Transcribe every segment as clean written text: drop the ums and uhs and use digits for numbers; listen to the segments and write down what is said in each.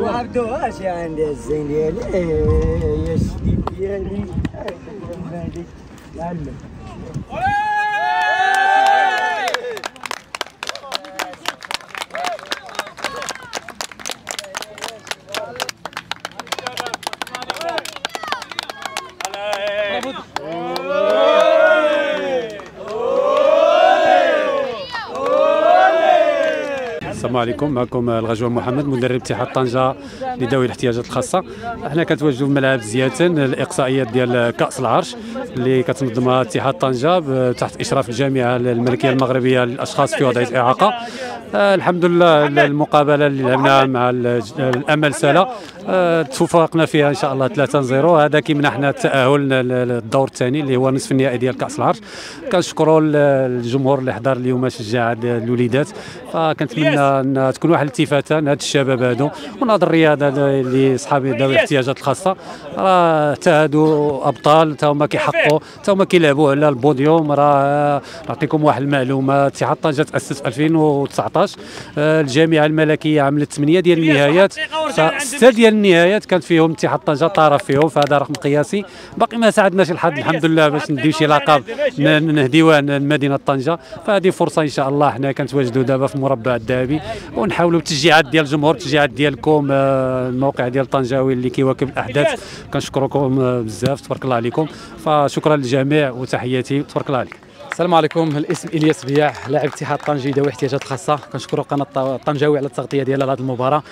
ما عرفتوهاش يا عندي الزين ديالي يا الشديد ديالي هذيك تعلم السلام عليكم. معكم الغجوان محمد مدرب اتحاد طنجة لذوي الاحتياجات الخاصة. احنا كنتواجدوا في ملعب زيادة الاقصائيات ديال كأس العرش اللي كتنظمها اتحاد طنجة تحت اشراف الجامعة الملكية المغربية للاشخاص في وضعية اعاقة. الحمد لله المقابلة اللي لعبناها مع الأمل سلا تفوقنا فيها ان شاء الله 3-0. هذا كيمنحنا التأهل للدور الثاني اللي هو نصف النهائي ديال كأس العرش. كنشكروا الجمهور اللي حضر اليوم شجع الوليدات، فكنتمنى أن تكون واحد الالتفاته لهاد الشباب هادو ونهض الرياضه اللي صحابي ذوي الاحتياجات الخاصه راه حتى هادو ابطال، حتى هما كيحققوا، حتى هما كيلعبوا على البوديوم. راه نعطيكم واحد المعلومه، اتحاد طنجة تاسس في 2019، الجامعه الملكيه عملت 8 ديال النهايات، 6 ديال النهايات كانت فيهم اتحاد طنجة طرف فيهم، فهذا رقم قياسي. باقي ما ساعدناش الحظ الحمد لله باش نديو شي لقب نهديوه لمدينه طنجة، فهذه فرصه ان شاء الله. حنا كنتواجدوا دابا في مربع الذهبي ونحاولوا بالتشجيعات ديال الجمهور، التشجيعات ديالكم، الموقع ديال طنجاوي اللي كيواكب الاحداث. كنشكركم بزاف تبارك الله عليكم، فشكرا للجميع وتحياتي تبارك الله عليك. السلام عليكم. الاسم إلياس بياع، لاعب اتحاد طنجي ذوي احتياجات خاصه. كنشكروا قناه طنجاوي على التغطيه ديالها لهذه المباراه.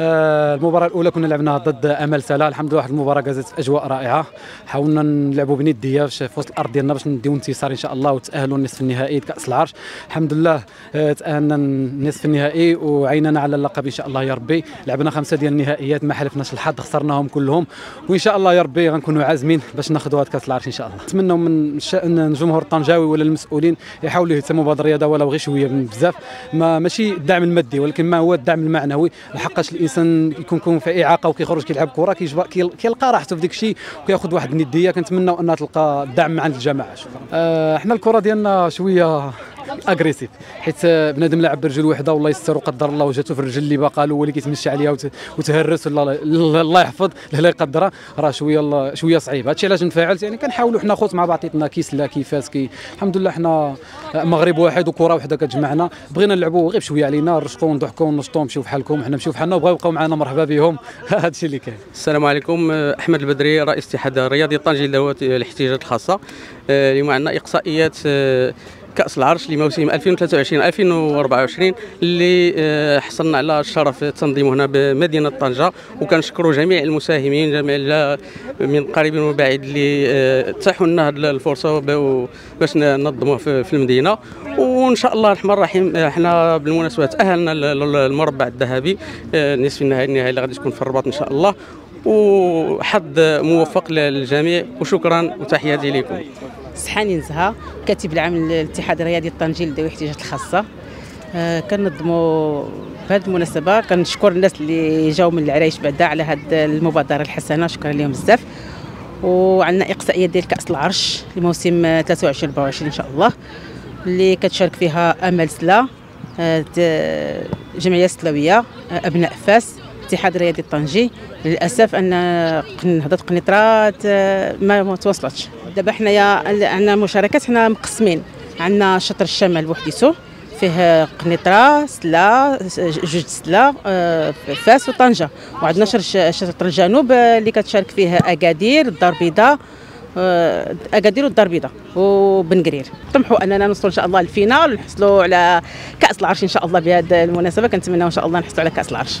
المباراه الاولى كنا لعبناها ضد أمل سلا، الحمد لله واحد المباراه كازت في اجواء رائعه. حاولنا نلعبوا بنديه في وسط الارض ديالنا باش نديو انتصار ان شاء الله وتاهلوا لنصف النهائي كاس العرش. الحمد لله تاهلنا لنصف النهائي وعيننا على اللقب ان شاء الله يا ربي. لعبنا 5 ديال النهائيات ما حالفناش الحظ، خسرناهم كلهم، وان شاء الله يا ربي غنكونوا عازمين باش ناخذوا هذا كاس العرش ان شاء الله. نتمنوا من جمهور طنجاوي ولا المسؤولين يحاولوا يهتموا بهذه الرياضه ولو غير شويه بزاف، ماشي الدعم المادي ولكن ما هو الدعم المعنوي، لحقاش الانسان يكون في اعاقه وكيخرج كيلعب كره كيلقى راحته في داك الشيء وكياخذ واحد النديه. كنتمناو انها تلقى الدعم عند الجماعه. شكرا. احنا الكره ديالنا شويه اغريسيف، حيت بنادم لعب برجل وحده والله يستر وقدر الله وجاتو في الرجل اللي باقا له هو اللي كيتمشى عليها وتهرس الله يحفظ لا يقدرها، راه شويه صعيب. هادشي علاش انفعلت، يعني كنحاولوا حنا خوت مع بعضياتنا، كيسلا كيفاس الحمد لله حنا مغرب واحد وكره وحده كتجمعنا، بغينا نلعبوا غير شويه علينا نرشقوا نضحكوا ونشطوا، مشيو بحالكم حنا مشيو بحالنا وبغاو يبقاو معنا مرحبا بهم. هادشي اللي كاين. السلام عليكم، احمد البدري رئيس اتحاد الرياضي الطنجي لذوات الاحتياجات الخاصه. اليوم عندنا اقصائيات كأس العرش لموسم 2023-2024 اللي حصلنا على الشرف تنظيمه هنا بمدينة طنجة، وكنشكروا جميع المساهمين جميع من قريب وبعيد اللي تاحوا لنا هذه الفرصة باش ننظموه في المدينة. وإن شاء الله الرحمن الرحيم احنا بالمناسبة تأهلنا للمربع الذهبي نصف النهائي، النهائي اللي غادي تكون في الرباط إن شاء الله، وحظ موفق للجميع وشكرا وتحياتي لكم. صحاني نزهة كاتب العام للاتحاد الرياضي الطنجي لذوي الاحتياجات الخاصة. كننظموا بهذه المناسبة، كنشكر الناس اللي جاوا من العرايش بعدا على هذه المبادرة الحسنة، شكرا لهم بزاف. وعندنا إقصائية ديال كأس العرش لموسم 23-24 إن شاء الله، اللي كتشارك فيها أمل سلا، جمعية سلاوية، أبناء فاس، الاتحاد الرياضي الطنجي. للاسف ان هضره قنيطرات ما توصلتش. دابا حنايا عندنا مشاركات، حنا مقسمين، عندنا شطر الشمال بوحديته فيه قنيطره سلا جوج سلا فاس وطنجه، وعندنا شطر الجنوب اللي كتشارك فيه اكادير الدار البيضاء وبنقرير. طمحوا اننا نوصلوا ان شاء الله للفينال ونحصلوا على كاس العرش ان شاء الله. بهذه المناسبه كنتمناو ان شاء الله نحصلوا على كاس العرش.